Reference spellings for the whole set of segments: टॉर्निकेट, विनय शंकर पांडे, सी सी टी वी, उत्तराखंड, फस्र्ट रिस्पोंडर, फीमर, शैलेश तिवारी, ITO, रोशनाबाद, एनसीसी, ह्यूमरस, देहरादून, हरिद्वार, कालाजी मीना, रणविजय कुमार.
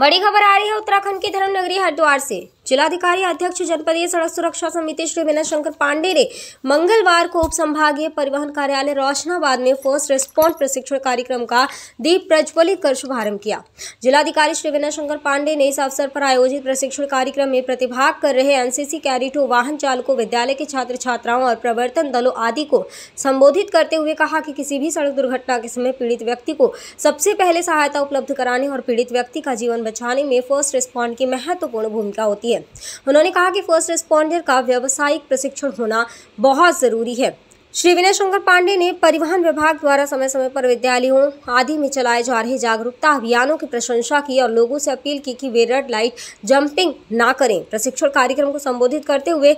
बड़ी खबर आ रही है उत्तराखंड की धर्मनगरी हरिद्वार से। जिलाधिकारी अध्यक्ष जनपदीय सड़क सुरक्षा समिति श्री विनय शंकर पांडे ने मंगलवार को उप संभागीय परिवहन कार्यालय रोशनाबाद में फर्स्ट रिस्पॉन्स प्रशिक्षण कार्यक्रम का दीप प्रज्वलित कर शुभारंभ किया। जिलाधिकारी श्री विनय शंकर पांडे ने इस अवसर पर आयोजित प्रशिक्षण कार्यक्रम में प्रतिभाग कर रहे एनसीसी कैडेटों, वाहन चालकों, विद्यालय के छात्र छात्राओं और प्रवर्तन दलों आदि को संबोधित करते हुए कहा कि किसी भी सड़क दुर्घटना के समय पीड़ित व्यक्ति को सबसे पहले सहायता उपलब्ध कराने और पीड़ित व्यक्ति का जीवन बचाने में फर्स्ट रिस्पॉन्स की महत्वपूर्ण भूमिका होती है। उन्होंने कहा कि फर्स्ट रिस्पॉन्डर का व्यावसायिक प्रशिक्षण होना बहुत जरूरी है। श्री विनय शंकर पांडे ने परिवहन विभाग द्वारा समय समय पर विद्यालयों आदि में चलाए जा रहे जागरूकता अभियानों की प्रशंसा की और लोगों से अपील की कि वे रेड लाइट जंपिंग ना करें। प्रशिक्षण कार्यक्रम को संबोधित करते हुए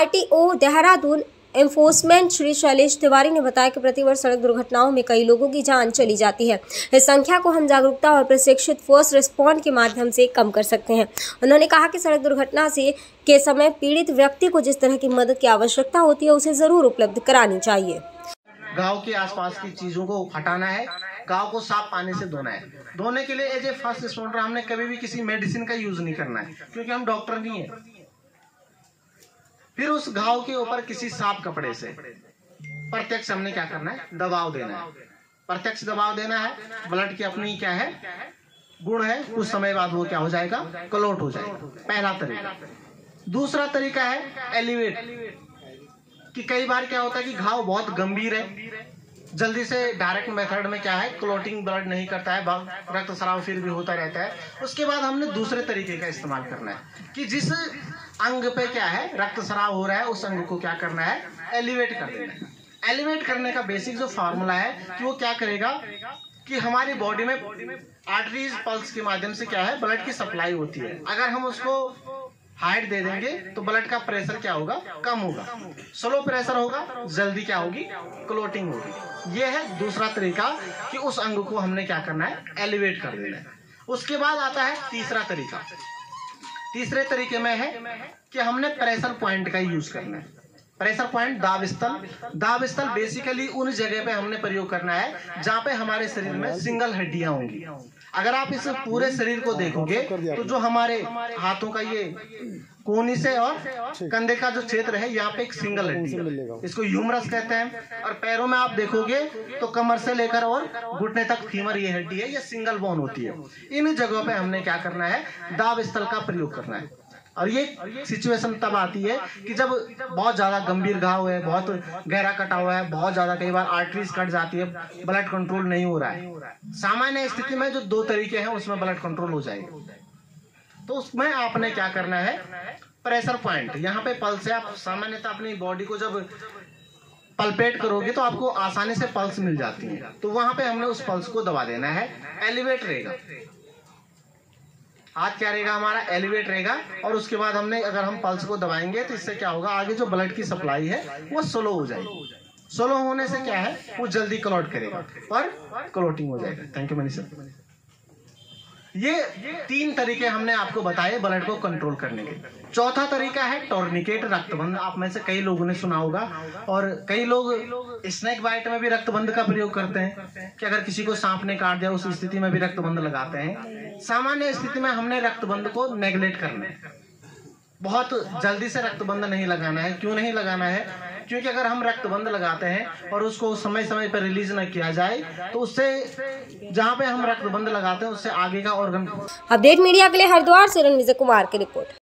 ITO देहरादून एनफोर्समेंट श्री शैलेश तिवारी ने बताया कि प्रतिवर्ष सड़क दुर्घटनाओं में कई लोगों की जान चली जाती है। इस संख्या को हम जागरूकता और प्रशिक्षित फर्स्ट रिस्पॉन्स के माध्यम से कम कर सकते हैं। उन्होंने कहा कि सड़क दुर्घटना से के समय पीड़ित व्यक्ति को जिस तरह की मदद की आवश्यकता होती है उसे जरूर उपलब्ध करानी चाहिए। गाँव के आसपास की चीजों को हटाना है, गाँव को साफ पानी से धोना है। धोने के लिए एज ए फर्स्ट रिस्पॉन्डर हमने कभी भी किसी मेडिसिन का यूज नहीं करना है, क्योंकि हम डॉक्टर नहीं है। फिर उस घाव के ऊपर किसी साफ कपड़े से प्रत्यक्ष हमने क्या करना है, दबाव देना है। प्रत्यक्ष दबाव देना है। ब्लड की अपनी क्या है गुण है, कुछ समय बाद वो क्या हो जाएगा, कलोट हो जाएगा। पहला तरीका। दूसरा तरीका है एलिवेट, कि कई बार क्या होता है कि घाव बहुत गंभीर है, जल्दी से डायरेक्ट मेथड में क्या है क्लोटिंग ब्लड नहीं करता है, रक्त स्राव फिर भी होता रहता है। उसके बाद हमने दूसरे तरीके का इस्तेमाल करना है कि जिस अंग पे क्या है रक्त स्राव हो रहा है उस अंग को क्या करना है, एलिवेट कर देना है। एलिवेट करने का बेसिक जो फार्मूला है कि वो क्या करेगा कि हमारी बॉडी में आर्टरीज पल्स के माध्यम से क्या है ब्लड की सप्लाई होती है। अगर हम उसको हाइट दे देंगे तो ब्लड का प्रेशर क्या होगा, कम होगा, स्लो प्रेशर होगा, जल्दी क्या होगी क्लोटिंग होगी। ये है दूसरा तरीका कि उस अंग को हमने क्या करना है, एलिवेट कर देना है। उसके बाद आता है तीसरा तरीका। तीसरे तरीके में है कि हमने प्रेशर पॉइंट का यूज करना है। प्रेशर पॉइंट दाब स्थल बेसिकली उन जगह पे हमने प्रयोग करना है जहाँ पे हमारे शरीर में सिंगल हड्डियां होंगी। अगर आप इस पूरे शरीर को देखोगे तो जो हमारे हाथों का ये कोहनी से और कंधे का जो क्षेत्र है यहाँ पे एक सिंगल हड्डी, इसको ह्यूमरस कहते हैं। और पैरों में आप देखोगे तो कमर से लेकर और घुटने तक फीमर ये हड्डी है, ये सिंगल बोन होती है। इन जगहों पे हमने क्या करना है, दाब स्थल का प्रयोग करना है। और ये सिचुएशन तब आती है कि जब बहुत ज्यादा गंभीर घाव है, बहुत गहरा कटा हुआ है, बहुत ज्यादा कई बार आर्टरीज कट जाती है, ब्लड कंट्रोल नहीं हो रहा है। सामान्य स्थिति में जो दो तरीके हैं उसमें ब्लड कंट्रोल हो जाएगा। तो उसमें आपने क्या करना है, प्रेशर पॉइंट यहाँ पे पल्स से आप सामान्यतः अपनी बॉडी को जब पल्पेट करोगे तो आपको आसानी से पल्स मिल जाती है, तो वहां पे हमने उस पल्स को दबा देना है। एलिवेट रहेगा हाथ, क्या रहेगा हमारा, एलिवेट रहेगा। और उसके बाद हमने अगर हम पल्स को दबाएंगे तो इससे क्या होगा, आगे जो ब्लड की सप्लाई है वो स्लो हो जाएगी। स्लो होने से क्या है वो जल्दी क्लॉट करेगा और क्लॉटिंग हो जाएगा। Thank you Manish sir. ये तीन तरीके हमने आपको बताए ब्लड को कंट्रोल करने के। चौथा तरीका है टॉर्निकेट रक्तबंध। आप में से कई लोगों ने सुना होगा और कई लोग स्नेक बाइट में भी रक्तबंध का प्रयोग करते हैं कि अगर किसी को सांप ने काट दिया उस स्थिति में भी रक्तबंध लगाते हैं। सामान्य स्थिति में हमने रक्तबंध को नेग्लेक्ट करना है, बहुत जल्दी से रक्तबंध नहीं लगाना है। क्यों नहीं लगाना है, क्योंकि अगर हम रक्तबंध लगाते हैं और उसको समय समय पर रिलीज न किया जाए तो उससे जहां पे हम रक्तबंध लगाते हैं उससे आगे का ऑर्गन। अपडेट मीडिया के लिए हरिद्वार से रणविजय कुमार की रिपोर्ट।